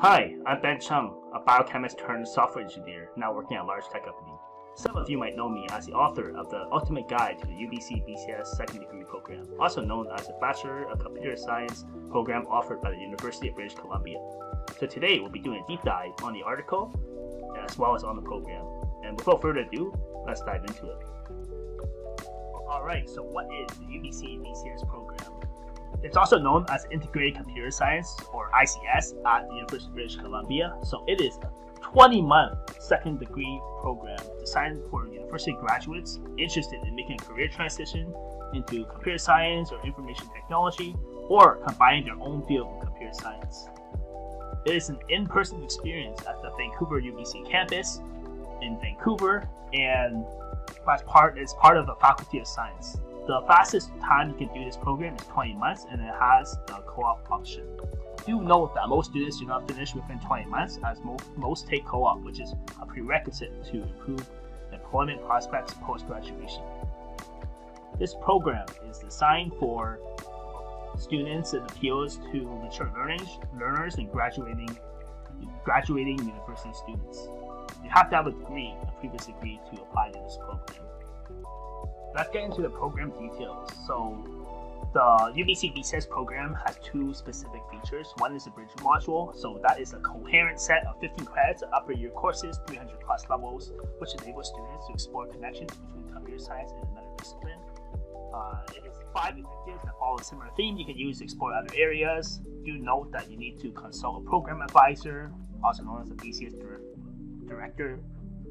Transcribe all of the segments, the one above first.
Hi, I'm Ben Chung, a biochemist turned software engineer now working at a large tech company. Some of you might know me as the author of the Ultimate Guide to the UBC BCS Second Degree Program, also known as the Bachelor of Computer Science program offered by the University of British Columbia. So today we'll be doing a deep dive on the article as well as on the program. And without further ado, let's dive into it. Alright, so what is the UBC BCS program? It's also known as Integrated Computer Science, or ICS, at the University of British Columbia. So it is a 20-month second degree program designed for university graduates interested in making a career transition into computer science or information technology, or combining their own field with computer science. It is an in-person experience at the Vancouver UBC campus in Vancouver, and it's part of the Faculty of Science. The fastest time you can do this program is 20 months, and it has the co-op option. Do note that most students do not finish within 20 months, as most take co-op, which is a prerequisite to improve employment prospects post-graduation. This program is designed for students and appeals to mature learners and graduating university students. You have to have a previous degree to apply to this program. Let's get into the program details. So the UBC BCS program has two specific features. One is the bridge module. So that is a coherent set of 15 credits of upper year courses, 300 plus levels, which enables students to explore connections between computer science and another discipline. It is 5 electives that follow a similar theme you can use to explore other areas. Do note that you need to consult a program advisor, also known as the BCS director,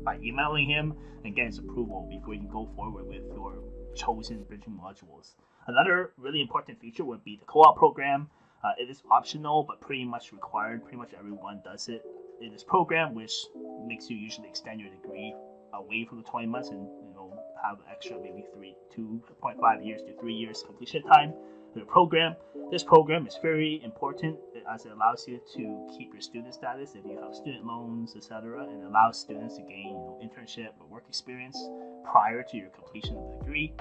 by emailing him and get his approval before you can go forward with your chosen bridging modules. Another really important feature would be the co-op program. It is optional but pretty much required. Pretty much everyone does it in this program, which makes you usually extend your degree away from the 20 months and have an extra maybe 2.5 years to 3 years completion time for the program. This program is very important as it allows you to keep your student status if you have student loans, etc., and allows students to gain internship or work experience prior to your completion of the degree.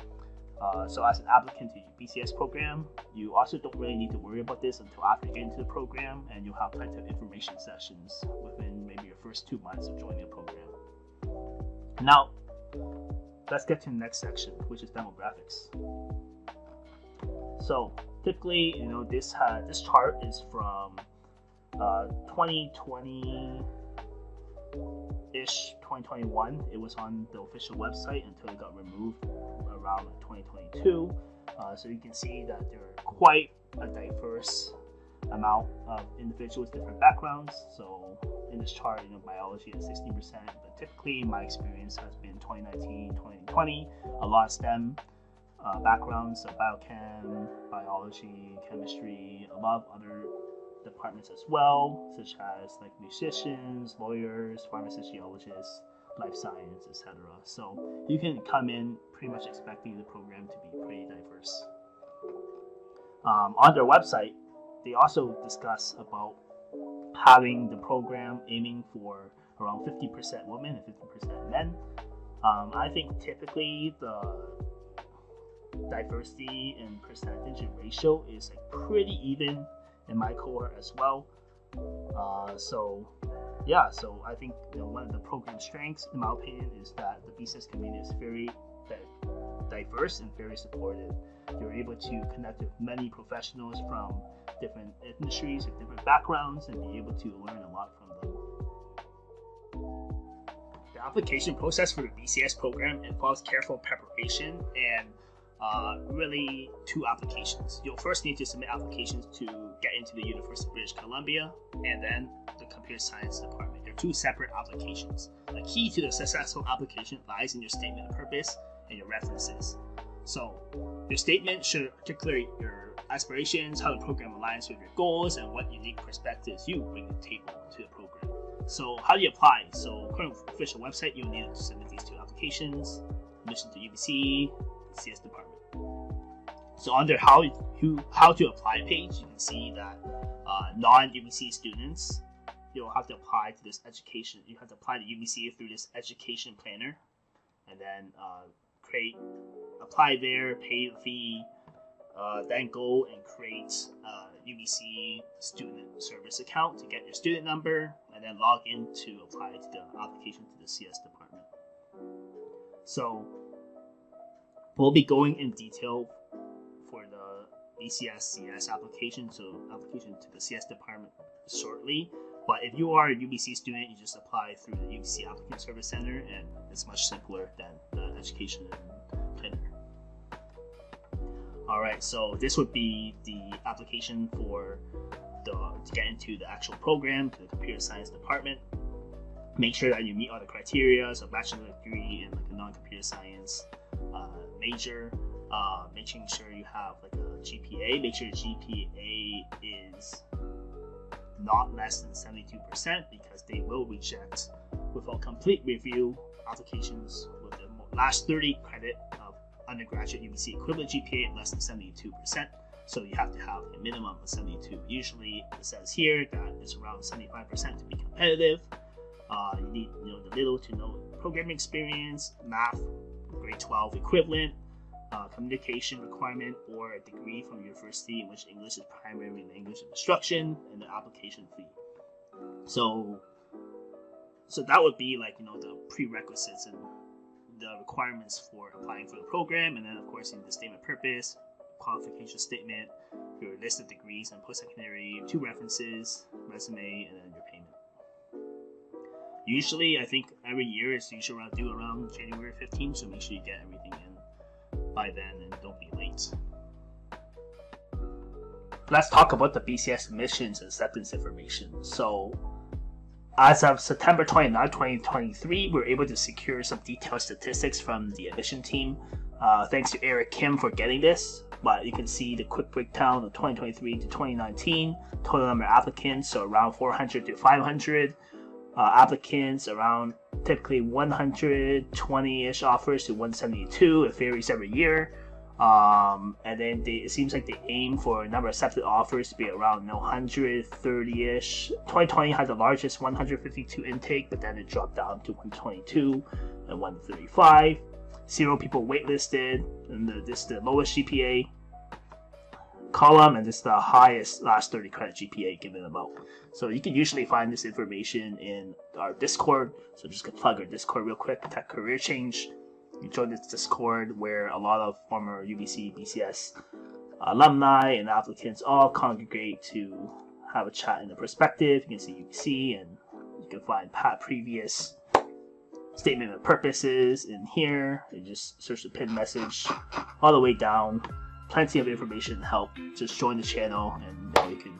So as an applicant to your BCS program, you also don't really need to worry about this until after you get into the program, and you'll have plenty of information sessions within maybe your first 2 months of joining the program. Now, let's get to the next section, which is demographics. So typically, this chart is from 2020-ish, 2021. It was on the official website until it got removed around 2022. So you can see that there are quite a diverse amount of individuals, different backgrounds. So in this chart, biology is 60%, but typically my experience has been 2019, 2020, a lot of STEM backgrounds, so biochem, biology, chemistry, a lot of other departments as well, such as like musicians, lawyers, pharmacists, geologists, life science, etc. So you can come in pretty much expecting the program to be pretty diverse. On their website, they also discuss about having the program aiming for around 50% women and 50% men. I think typically the diversity and percentage and ratio is like pretty even in my cohort as well. So I think one of the program strengths, in my opinion, is that the BCS community is very diverse and very supportive. You're able to connect with many professionals from different industries with different backgrounds and be able to learn a lot from them. The application process for the BCS program involves careful preparation and really two applications. You'll first need to submit applications to get into the University of British Columbia and then the Computer Science Department. They're two separate applications. The key to the successful application lies in your statement of purpose and your references. So your statement should articulate your aspirations, how the program aligns with your goals, and what unique perspectives you bring to the table to the program. So how do you apply? So according to the official website, you'll need to submit these two applications, admission to UBC, CS department. So under how to apply page, you can see that non-UBC students, you'll have to apply to this education. You have to apply to UBC through this education planner, and then apply there, pay the fee, then go and create UBC student service account to get your student number, and then log in to apply to the application to the CS department. So we'll be going in detail for the BCS CS application, so application to the CS department shortly. But if you are a UBC student, you just apply through the UBC Applicant Service Center, and it's much simpler than the education and tenure. All right, so this would be the application for to get into the actual program, to the computer science department. Make sure that you meet all the criteria, so bachelor's degree and like a non-computer science major. Making sure you have like a GPA. Make sure your GPA is not less than 72%, because they will reject without complete review applications with the last 30 credit of undergraduate UBC equivalent GPA less than 72%. So you have to have a minimum of 72. Usually it says here that it's around 75% to be competitive. You need the little to no programming experience, math grade 12 equivalent, communication requirement, or a degree from university in which English is primary language of instruction, and the application fee. So that would be like the prerequisites and the requirements for applying for the program. And then of course in the statement purpose, qualification statement, your list of degrees and post-secondary, 2 references, resume, and then your payment. Usually I think every year it's usually around January 15th, so make sure you get everything in by then and don't be late. Let's talk about the BCS admissions and acceptance information. So as of September 29, 2023, we were able to secure some detailed statistics from the admission team. Thanks to Eric Kim for getting this, but you can see the quick breakdown of 2023 to 2019, total number of applicants, so around 400 to 500 applicants, around typically 120-ish offers to 172. It varies every year. And then it seems like they aim for a number of accepted offers to be around 130-ish. 2020 had the largest 152 intake, but then it dropped down to 122 and 135. 0 people waitlisted, and this is the lowest GPA column, and this is the highest last 30 credit GPA given about. So you can usually find this information in our Discord. So just gonna plug our Discord real quick, Tech Career Change. You join this Discord where a lot of former UBC, BCS alumni and applicants all congregate to have a chat in the perspective. You can see UBC, and you can find previous statement of purposes in here. You just search the pinned message all the way down. Plenty of information to help. Just join the channel, and you can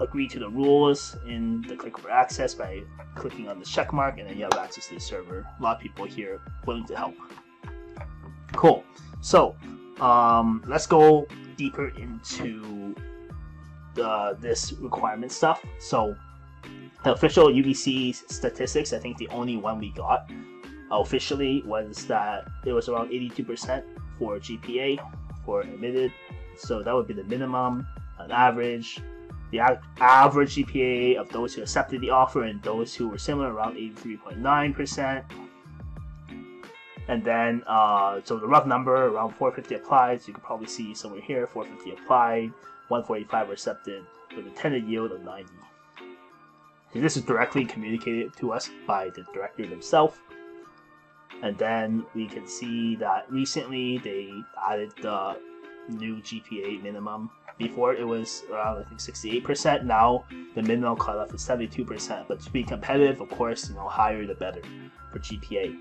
agree to the rules in the click for access by clicking on the check mark, and then you have access to the server. A lot of people here willing to help. Cool. So let's go deeper into this requirement stuff. So the official UBC statistics, I think the only one we got officially was that it was around 82% for GPA for admitted. So that would be the minimum. On average, the average GPA of those who accepted the offer and those who were similar, around 83.9%. And then so the rough number, around 450 applied. So you can probably see somewhere here, 450 applied, 145 were accepted with a intended yield of 90. So this is directly communicated to us by the director himself. And then we can see that recently they added the new GPA minimum. Before it was around, I think, 68%. Now the minimum cutoff is 72%. But to be competitive, of course, higher the better for GPA.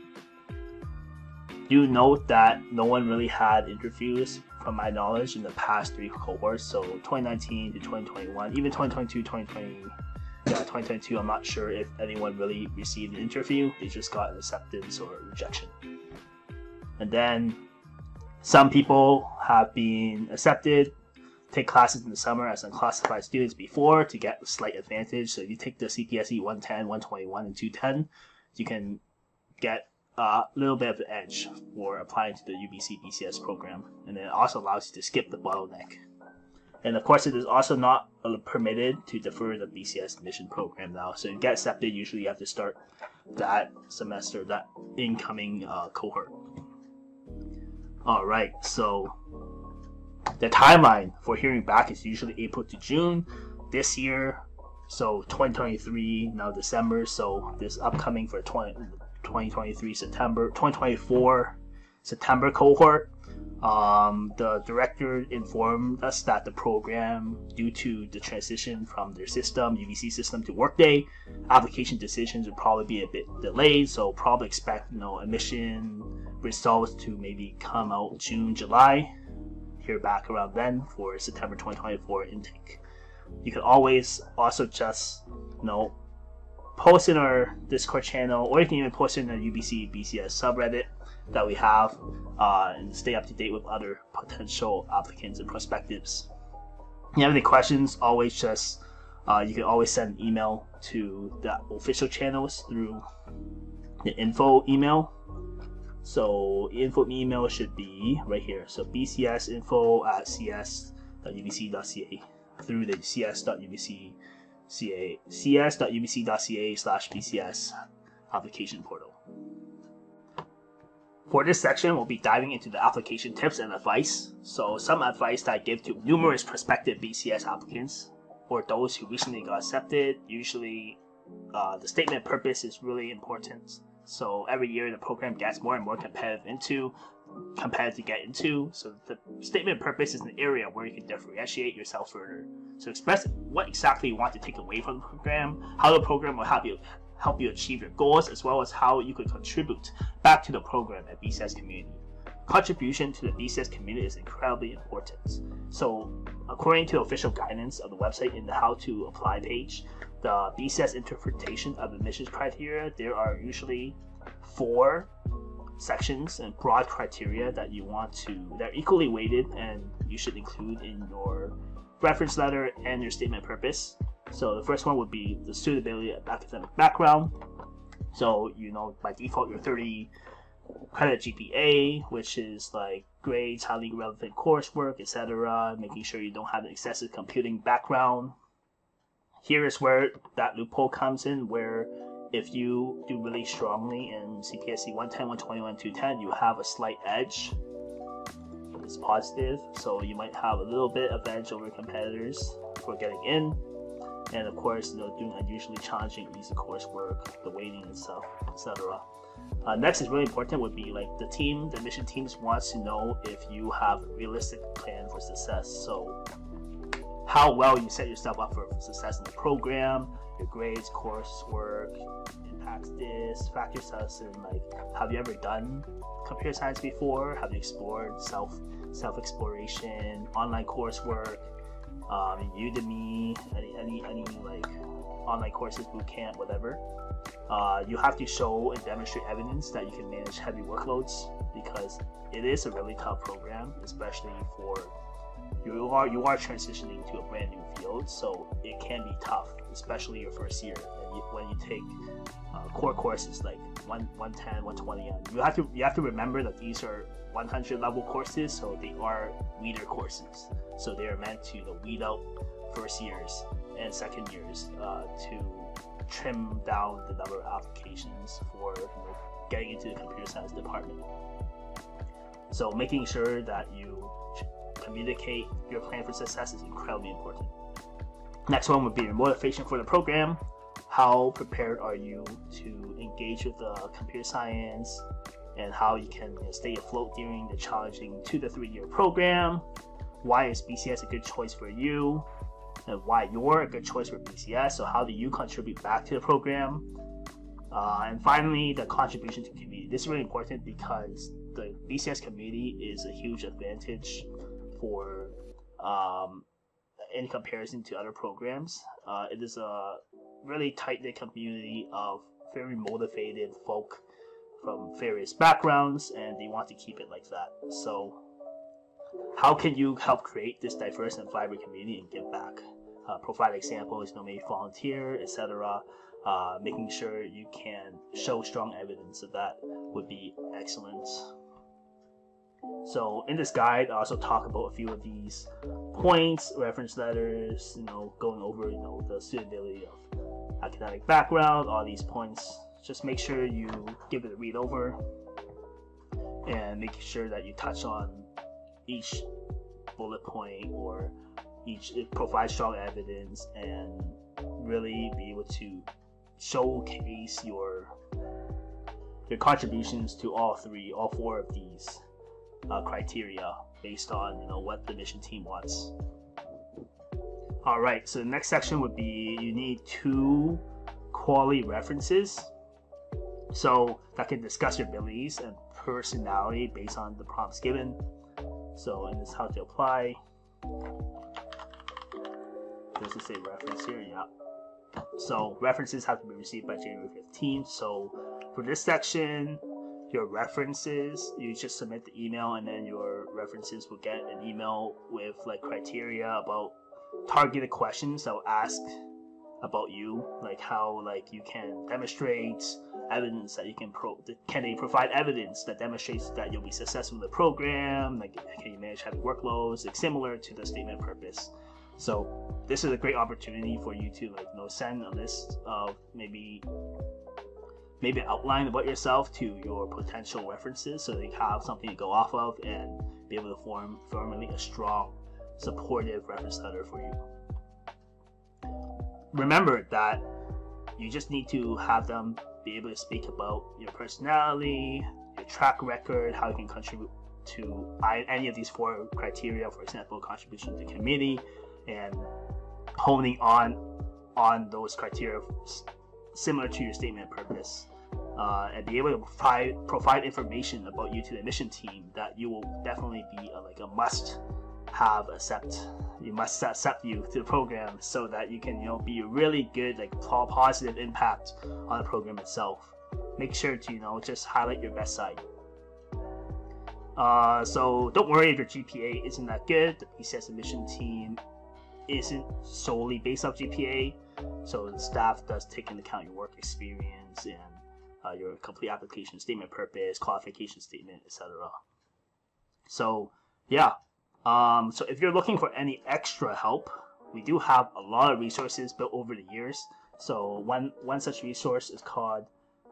Do note that no one really had interviews, from my knowledge, in the past 3 cohorts. So 2019 to 2021, even 2022, 2022. I'm not sure if anyone really received an interview. They just got an acceptance or rejection. And then some people have been accepted, take classes in the summer as unclassified students before to get a slight advantage. So if you take the CPSC 110, 121, and 210, you can get a little bit of an edge for applying to the UBC BCS program. And it also allows you to skip the bottleneck. And of course, it is also not permitted to defer the BCS admission program now. So you get accepted, usually you have to start that semester, that incoming cohort. All right, so The timeline for hearing back is usually April to June this year, so 2023, now December, so this upcoming for 2023 September, 2024 September cohort. The director informed us that the program, due to the transition from their system, UBC system, to Workday, application decisions would probably be a bit delayed. So probably expect, you know, admission results to maybe come out June, July. Hear back around then for September 2024 intake. You can always also just, you know, post in our Discord channel, or you can even post in our UBC BCS subreddit that we have, and stay up to date with other potential applicants and prospectives. If you have any questions, always just you can always send an email to the official channels through the info email. So info email should be right here. So bcsinfo@cs.ubc.ca, through the cs.ubc.ca/bcs application portal. For this section, we'll be diving into the application tips and advice. So some advice that I give to numerous prospective BCS applicants or those who recently got accepted. Usually the statement purpose is really important. So every year the program gets more and more competitive to get into. So the statement purpose is an area where you can differentiate yourself further. So express what exactly you want to take away from the program, how the program will help you achieve your goals, as well as how you could contribute back to the program at BCS community. Contribution to the BCS community is incredibly important. So according to official guidance of the website in the how to apply page, the BCS interpretation of admissions criteria, there are usually 4 sections and broad criteria that you want to, that are equally weighted and you should include in your reference letter and your statement purpose. So the first one would be the suitability of academic background. So, you know, by default, your 30 credit GPA, which is like grades, highly relevant coursework, etc. Making sure you don't have an excessive computing background. Here is where that loophole comes in, where if you do really strongly in CPSC 110, 121, 210, you have a slight edge. It's positive, so you might have a little bit of edge over competitors for getting in. And of course, you know, doing unusually challenging piece of coursework, the weighting and stuff, etc. Next is really important would be like the team, the admission teams wants to know if you have a realistic plan for success. So how well you set yourself up for success in the program, your grades, coursework, impacts this, factors such as like, have you ever done computer science before? Have you explored self-exploration, online coursework? Udemy, any like online courses, bootcamp, whatever. You have to show and demonstrate evidence that you can manage heavy workloads, because it is a really tough program, especially for you are transitioning to a brand new field, so it can be tough, especially your first year. And when you take core courses like 110, 120, you have to remember that these are 100 level courses, so they are weeder courses, so they are meant to, you know, weed out first years and second years to trim down the number of applications for, you know, getting into the computer science department. So making sure that you communicate your plan for success is incredibly important. Next one would be your motivation for the program. How prepared are you to engage with the computer science, and how you can, you know, stay afloat during the challenging 2 to 3 year program. Why is BCS a good choice for you, and why you're a good choice for BCS? So how do you contribute back to the program? And finally, the contribution to community. This is really important because the BCS community is a huge advantage for in comparison to other programs. It is a really tight-knit community of very motivated folk from various backgrounds, and they want to keep it like that. So how can you help create this diverse and vibrant community and give back? Provide examples, you know, maybe volunteer, etc. Making sure you can show strong evidence of that would be excellent. So in this guide, I also talk about a few of these points, reference letters, you know, going over, you know, the suitability of academic background, all these points. Just make sure you give it a read over and make sure that you touch on each bullet point, or provide strong evidence and really be able to showcase your contributions to all four of these criteria based on what the mission team wants. All right, so the next section would be you need two quality references, so that can discuss your abilities and personality based on the prompts given. So, and this is how to apply. Does it say reference here? Yeah. So references have to be received by January 15th. So for this section, your references, you just submit the email, and then your references will get an email with like criteria about targeted questions that will ask about you, like how you can demonstrate evidence that you can they provide evidence that demonstrates that you'll be successful in the program, like can you manage heavy workloads, like similar to the statement purpose. So this is a great opportunity for you to send a list of maybe an outline about yourself to your potential references, so they have something to go off of and be able to form a strong supportive reference letter for you. Remember that you just need to have them be able to speak about your personality, your track record, how you can contribute to any of these four criteria, for example, contribution to the committee, and honing on those criteria similar to your statement of purpose, and be able to provide information about you to the mission team that you will definitely be a must have accept you to the program, so that you can be a really good positive impact on the program itself. Make sure to just highlight your best side. So don't worry if your GPA isn't that good. The BCS admission team isn't solely based off GPA, so the staff does take into account your work experience and your complete application statement purpose, qualification statement, etc. So yeah. So if you're looking for any extra help, we do have a lot of resources built over the years. So one such resource is called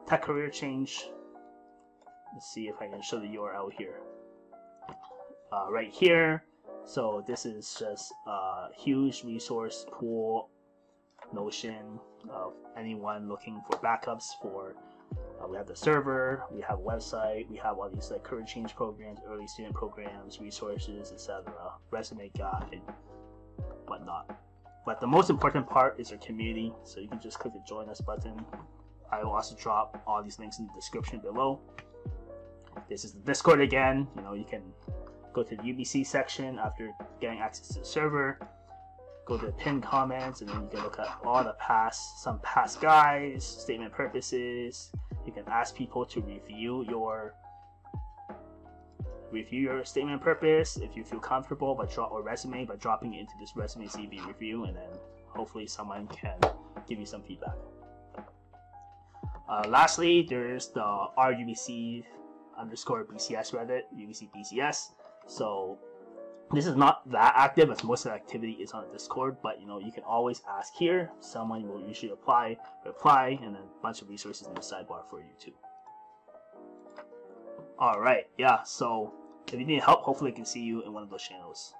Tech Career Change. Let's see if I can show the URL here. Right here. So this is just a huge resource pool, notion of anyone looking for backups for. We have the server, we have a website, we have all these career change programs, early student programs, resources, etc., resume guide, and whatnot. But the most important part is our community, so you can just click the join us button. I will also drop all these links in the description below. This is the Discord again. You can go to the UBC section after getting access to the server. Go to the pinned comments, and then you can look at all the past guides, statement purposes. You can ask people to review your statement purpose if you feel comfortable, or resume by dropping it into this resume CV review, and then hopefully someone can give you some feedback. Lastly, there's the r/UBC_BCS Reddit, UBC BCS. So this is not that active, as most of the activity is on Discord, but you can always ask here. Someone will usually reply, and then a bunch of resources in the sidebar for you too. All right, yeah, so if you need help, hopefully I can see you in one of those channels.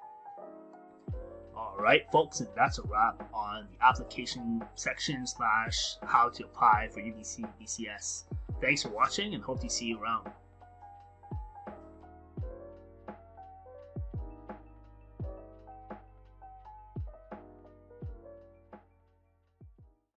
All right, folks, and that's a wrap on the application section / how to apply for UBC BCS. Thanks for watching, and hope to see you around.